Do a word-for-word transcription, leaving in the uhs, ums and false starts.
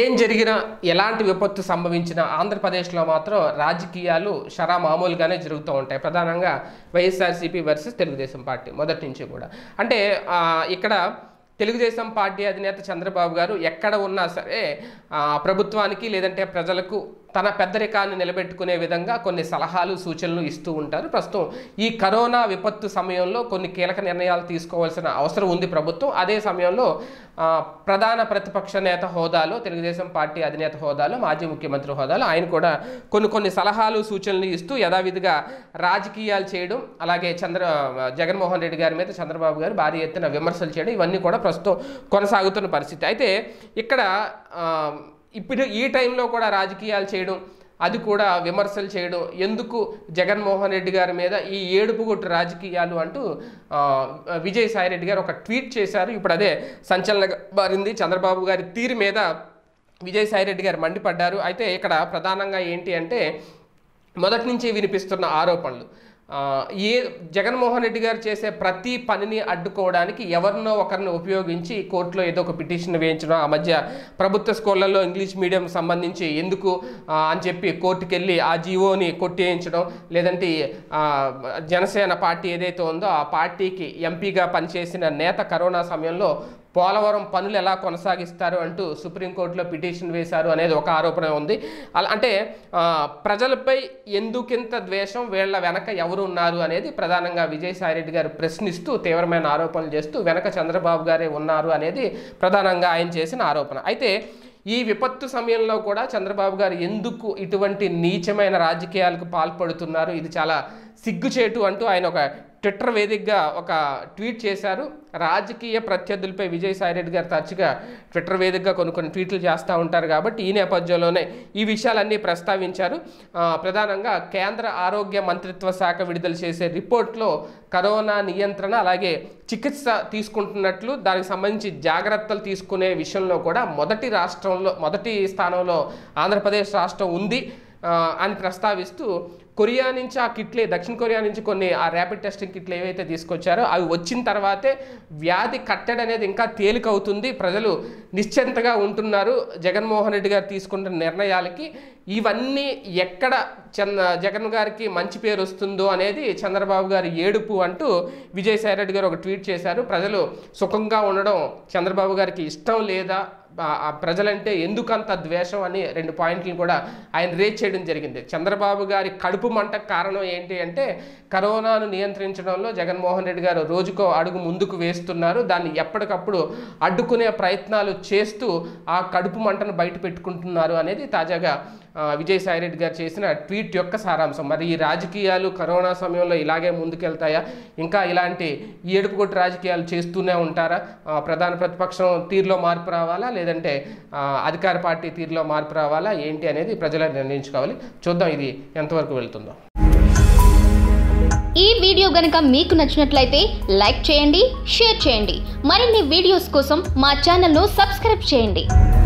ఏం జరిగినా ఎలాంటి విపత్తు సంభవించినా ఆంధ్రప్రదేశ్లో మాత్రం రాజకీయాలు శరా మామూలుగానే జరుగుతూ ఉంటాయి. ప్రధానంగా వైఎస్ఆర్సీపీ వర్సెస్ తెలుగుదేశం పార్టీ మొదటి నుంచి కూడా. అంటే ఇక్కడ తెలుగుదేశం పార్టీ అధినేత చంద్రబాబు గారు ఎక్కడ ఉన్నా సరే ప్రభుత్వానికి లేదంటే ప్రజలకు తన పెద్దరికాన్ని నిలబెట్టుకునే విధంగా కొన్ని సలహాలు సూచనలు ఇస్తూ ఉంటారు. ప్రస్తుతం ఈ కరోనా విపత్తు సమయంలో కొన్ని కీలక నిర్ణయాలు తీసుకోవాల్సిన అవసరం ఉంది ప్రభుత్వం. అదే సమయంలో ప్రధాన ప్రతిపక్ష నేత హోదాలో తెలుగుదేశం పార్టీ అధినేత హోదాలో మాజీ ముఖ్యమంత్రి హోదాలో ఆయన కూడా కొన్ని కొన్ని సలహాలు సూచనలు ఇస్తూ యథావిధిగా రాజకీయాలు చేయడం, అలాగే చంద్ర జగన్మోహన్ రెడ్డి గారి మీద చంద్రబాబు గారు భారీ ఎత్తున విమర్శలు చేయడం ఇవన్నీ కూడా ప్రస్తుతం కొనసాగుతున్న పరిస్థితి. అయితే ఇక్కడ ఇప్పుడు ఈ టైంలో కూడా రాజకీయాలు చేయడం, అది కూడా విమర్శలు చేయడం, ఎందుకు జగన్మోహన్ రెడ్డి గారి మీద ఈ ఏడుపుగొట్టు రాజకీయాలు అంటూ విజయసాయి రెడ్డి గారు ఒక ట్వీట్ చేశారు. ఇప్పుడు అదే సంచలనంగా మారింది. చంద్రబాబు గారి తీరు మీద విజయసాయి రెడ్డి గారు మండిపడ్డారు. అయితే ఇక్కడ ప్రధానంగా ఏంటి అంటే మొదటి నుంచి వినిపిస్తున్న ఆరోపణలు, ఏ జగన్మోహన్ రెడ్డి గారు చేసే ప్రతి పనిని అడ్డుకోవడానికి ఎవరినో ఒకరిని ఉపయోగించి కోర్టులో ఏదో ఒక పిటిషన్ వేయించడం, ఆ మధ్య ప్రభుత్వ స్కూళ్లలో ఇంగ్లీష్ మీడియం సంబంధించి ఎందుకు అని చెప్పి కోర్టుకు వెళ్ళి ఆ జీవోని కొట్టేయించడం, లేదంటే జనసేన పార్టీ ఏదైతే ఉందో ఆ పార్టీకి ఎంపీగా పనిచేసిన నేత కరోనా సమయంలో పోలవరం పనులు ఎలా కొనసాగిస్తారు అంటూ సుప్రీంకోర్టులో పిటిషన్ వేశారు అనేది ఒక ఆరోపణ ఉంది. అలా అంటే ప్రజలపై ఎందుకింత ద్వేషం, వీళ్ళ వెనక ఎవరు ఉన్నారు అనేది ప్రధానంగా విజయసాయి రెడ్డి గారు ప్రశ్నిస్తూ తీవ్రమైన ఆరోపణలు చేస్తూ వెనక చంద్రబాబు గారే ఉన్నారు అనేది ప్రధానంగా ఆయన చేసిన ఆరోపణ. అయితే ఈ విపత్తు సమయంలో కూడా చంద్రబాబు గారు ఎందుకు ఇటువంటి నీచమైన రాజకీయాలకు పాల్పడుతున్నారు, ఇది చాలా సిగ్గుచేటు అంటూ ఆయన ఒక ట్విట్టర్ వేదికగా ఒక ట్వీట్ చేశారు. రాజకీయ ప్రత్యర్థులపై విజయసాయి రెడ్డి గారు తరచుగా ట్విట్టర్ వేదికగా కొన్ని కొన్ని ట్వీట్లు చేస్తూ ఉంటారు కాబట్టి ఈ నేపథ్యంలోనే ఈ విషయాలన్నీ ప్రస్తావించారు. ప్రధానంగా కేంద్ర ఆరోగ్య మంత్రిత్వ శాఖ విడుదల చేసే రిపోర్ట్లో కరోనా నియంత్రణ అలాగే చికిత్స తీసుకుంటున్నట్లు దానికి సంబంధించి జాగ్రత్తలు తీసుకునే విషయంలో కూడా మొదటి రాష్ట్రంలో మొదటి స్థానంలో ఆంధ్రప్రదేశ్ రాష్ట్రం ఉంది అని ప్రస్తావిస్తూ కొరియా నుంచి ఆ కిట్లే దక్షిణ కొరియా నుంచి కొన్ని ఆ ర్యాపిడ్ టెస్టింగ్ కిట్లు ఏవైతే తీసుకొచ్చారో అవి వచ్చిన తర్వాతే వ్యాధి కట్టడి అనేది ఇంకా తేలికవుతుంది, ప్రజలు నిశ్చింతగా ఉంటున్నారు జగన్మోహన్ రెడ్డి గారు తీసుకుంటున్న నిర్ణయాలకి. ఇవన్నీ ఎక్కడ చంద్ర జగన్ గారికి మంచి పేరు వస్తుందో అనేది చంద్రబాబు గారి ఏడుపు అంటూ విజయసాయి రెడ్డి గారు ఒక ట్వీట్ చేశారు. ప్రజలు సుఖంగా ఉండడం చంద్రబాబు గారికి ఇష్టం లేదా, ప్రజలంటే ఎందుకంత ద్వేషం అని రెండు పాయింట్లు కూడా ఆయన రేజ్ చేయడం జరిగింది. చంద్రబాబు గారి కడుపు మంట కారణం ఏంటి అంటే కరోనాను నియంత్రించడంలో జగన్మోహన్ రెడ్డి గారు రోజుకో అడుగు ముందుకు వేస్తున్నారు, దాన్ని ఎప్పటికప్పుడు అడ్డుకునే ప్రయత్నాలు చేస్తూ ఆ కడుపు మంటను బయట పెట్టుకుంటున్నారు అనేది తాజాగా విజయసాయి రెడ్డి గారు చేసిన ట్వీట్ యొక్క సారాంశం. మరి ఈ రాజకీయాలు కరోనా సమయంలో ఇలాగే ముందుకెళ్తాయా, ఇంకా ఇలాంటి ఏడుపుగొట్టు రాజకీయాలు చేస్తూనే ఉంటారా, ప్రధాన ప్రతిపక్షం తీరులో మార్పు రావాలా లేదంటే అధికార పార్టీ తీరులో మార్పు రావాలా ఏంటి అనేది ప్రజలు నిర్ణయించుకోవాలి. చూద్దాం ఇది ఎంతవరకు వెళ్తుందో. ఈ వీడియో గనుక మీకు నచ్చినట్లయితే లైక్ చేయండి, షేర్ చేయండి, మరిన్ని వీడియోస్ కోసం మా ఛానల్ను సబ్స్క్రైబ్ చేయండి.